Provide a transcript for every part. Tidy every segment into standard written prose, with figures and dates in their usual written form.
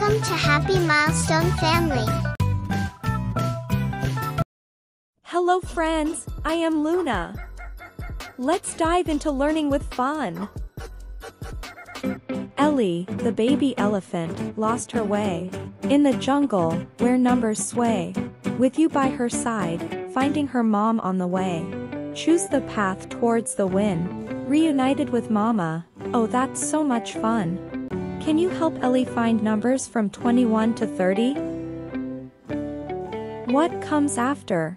Welcome to Happy Milestone Family. Hello friends, I am Luna. Let's dive into learning with fun. Ellie, the baby elephant, lost her way in the jungle where numbers sway. With you by her side, finding her mom on the way. Choose the path towards the win. Reunited with mama, oh that's so much fun. Can you help Ellie find numbers from 21 to 30? What comes after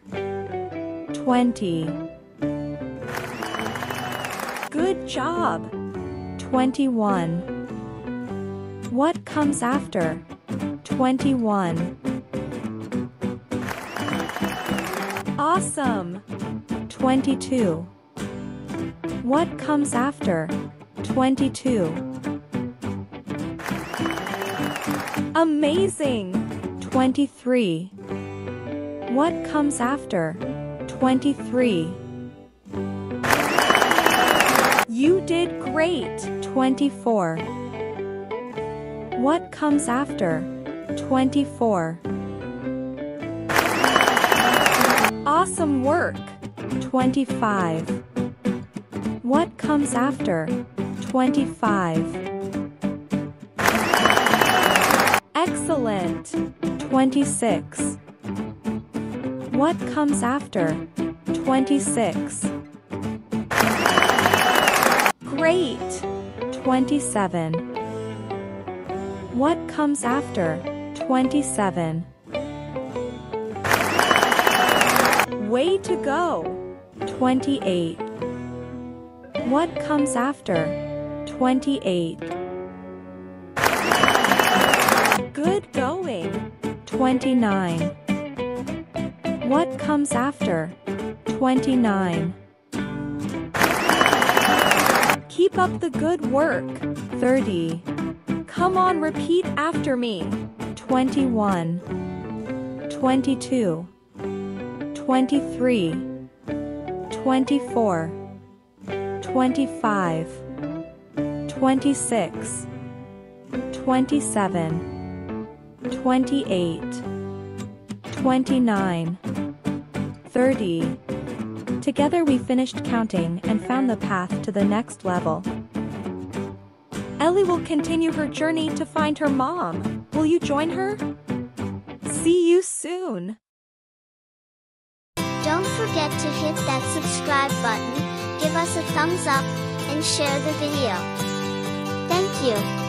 20? Good job! 21. What comes after 21? Awesome! 22. What comes after 22? Amazing! 23. What comes after 23? You did great! 24. What comes after 24? Awesome work! 25. What comes after 25? Excellent! 26. What comes after 26? Great! 27. What comes after 27? Way to go! 28. What comes after 28? Good going! 29. What comes after 29? Keep up the good work! 30. Come on, repeat after me! 21. 22. 23. 24. 25. 26. 27. 28. 29. 30. Together we finished counting and found the path to the next level. Ellie will continue her journey to find her mom. Will you join her? See you soon! Don't forget to hit that subscribe button, give us a thumbs up, and share the video. Thank you.